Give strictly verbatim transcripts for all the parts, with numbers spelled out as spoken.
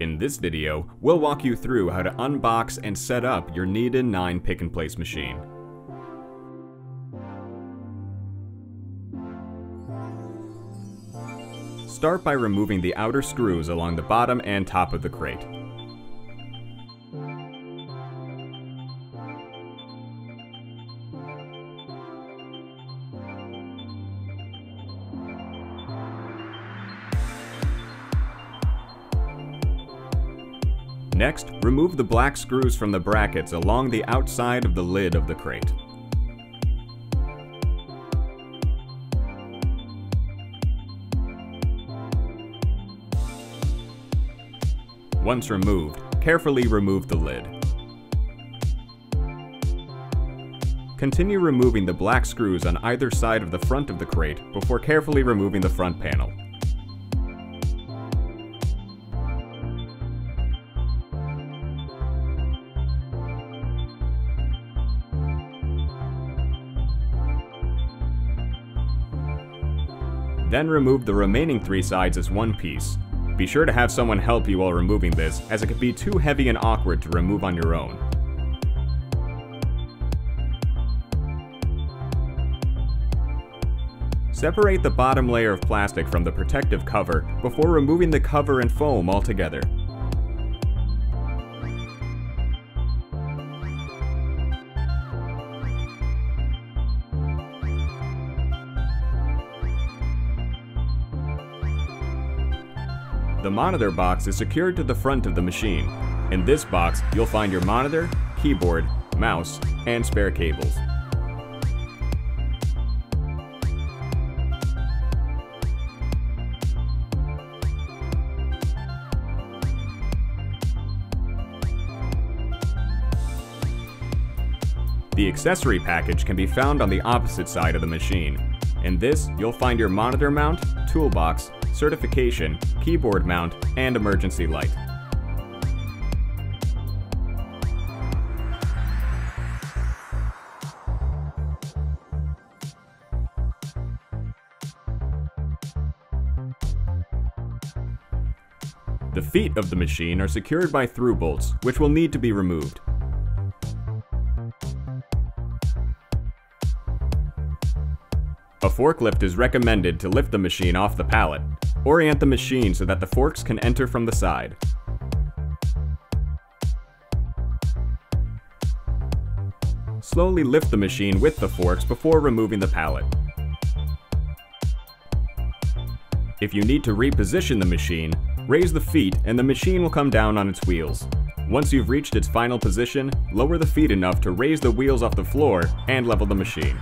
In this video, we'll walk you through how to unbox and set up your Neoden nine pick and place machine. Start by removing the outer screws along the bottom and top of the crate. Next, remove the black screws from the brackets along the outside of the lid of the crate. Once removed, carefully remove the lid. Continue removing the black screws on either side of the front of the crate before carefully removing the front panel. Then remove the remaining three sides as one piece. Be sure to have someone help you while removing this, as it could be too heavy and awkward to remove on your own. Separate the bottom layer of plastic from the protective cover before removing the cover and foam altogether. The monitor box is secured to the front of the machine. In this box, you'll find your monitor, keyboard, mouse, and spare cables. The accessory package can be found on the opposite side of the machine. In this, you'll find your monitor mount, toolbox, certification, keyboard mount, and emergency light. The feet of the machine are secured by through bolts, which will need to be removed. A forklift is recommended to lift the machine off the pallet. Orient the machine so that the forks can enter from the side. Slowly lift the machine with the forks before removing the pallet. If you need to reposition the machine, raise the feet and the machine will come down on its wheels. Once you've reached its final position, lower the feet enough to raise the wheels off the floor and level the machine.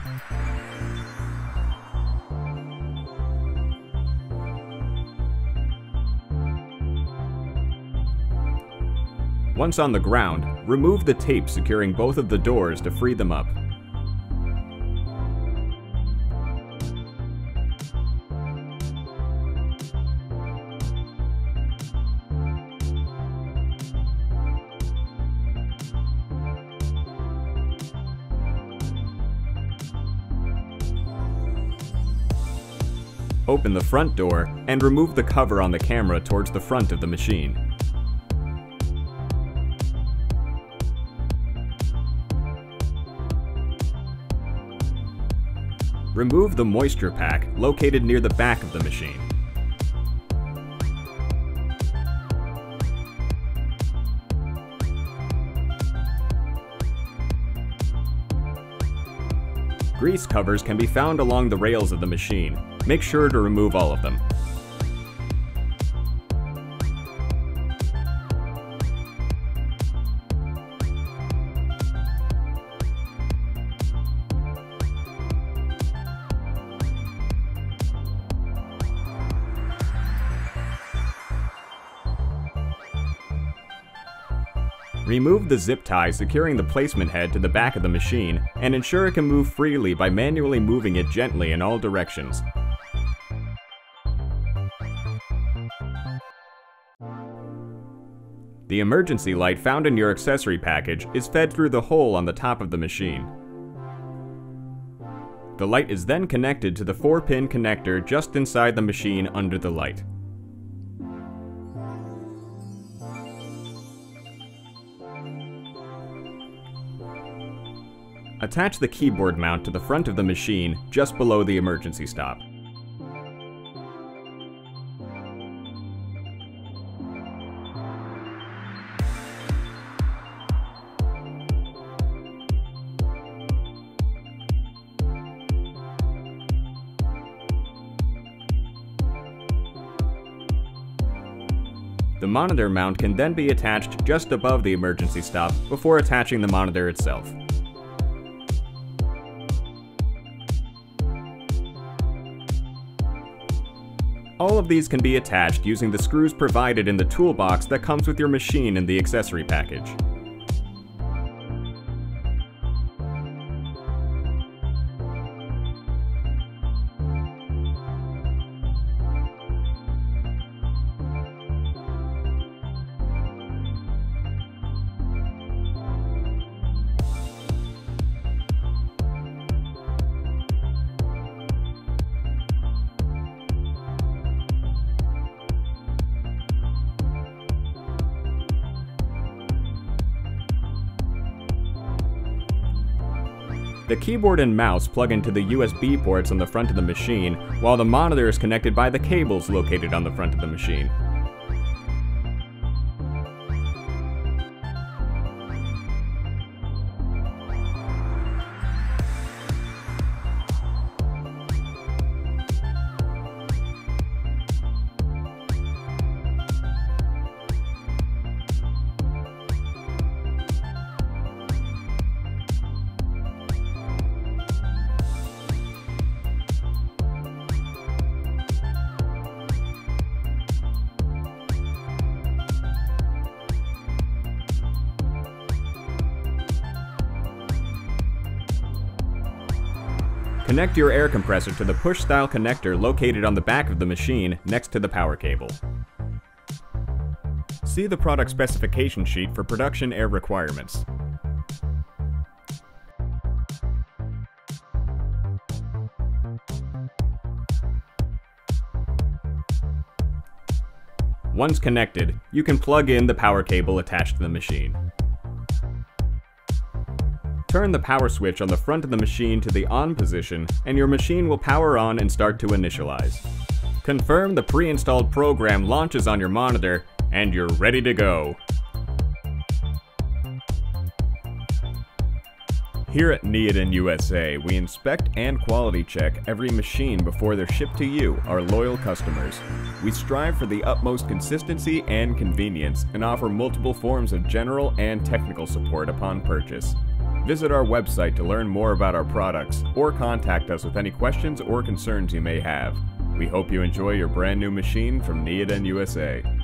Once on the ground, remove the tape securing both of the doors to free them up. Open the front door and remove the cover on the camera towards the front of the machine. Remove the moisture pack located near the back of the machine. Grease covers can be found along the rails of the machine. Make sure to remove all of them. Remove the zip tie securing the placement head to the back of the machine and ensure it can move freely by manually moving it gently in all directions. The emergency light found in your accessory package is fed through the hole on the top of the machine. The light is then connected to the four-pin connector just inside the machine under the light. Attach the keyboard mount to the front of the machine just below the emergency stop. The monitor mount can then be attached just above the emergency stop before attaching the monitor itself. All of these can be attached using the screws provided in the toolbox that comes with your machine in the accessory package. The keyboard and mouse plug into the U S B ports on the front of the machine, while the monitor is connected by the cables located on the front of the machine. Connect your air compressor to the push-style connector located on the back of the machine next to the power cable. See the product specification sheet for production air requirements. Once connected, you can plug in the power cable attached to the machine. Turn the power switch on the front of the machine to the on position, and your machine will power on and start to initialize. Confirm the pre-installed program launches on your monitor, and you're ready to go. Here at Neoden U S A, we inspect and quality check every machine before they're shipped to you, our loyal customers. We strive for the utmost consistency and convenience, and offer multiple forms of general and technical support upon purchase. Visit our website to learn more about our products, or contact us with any questions or concerns you may have. We hope you enjoy your brand new machine from Neoden U S A.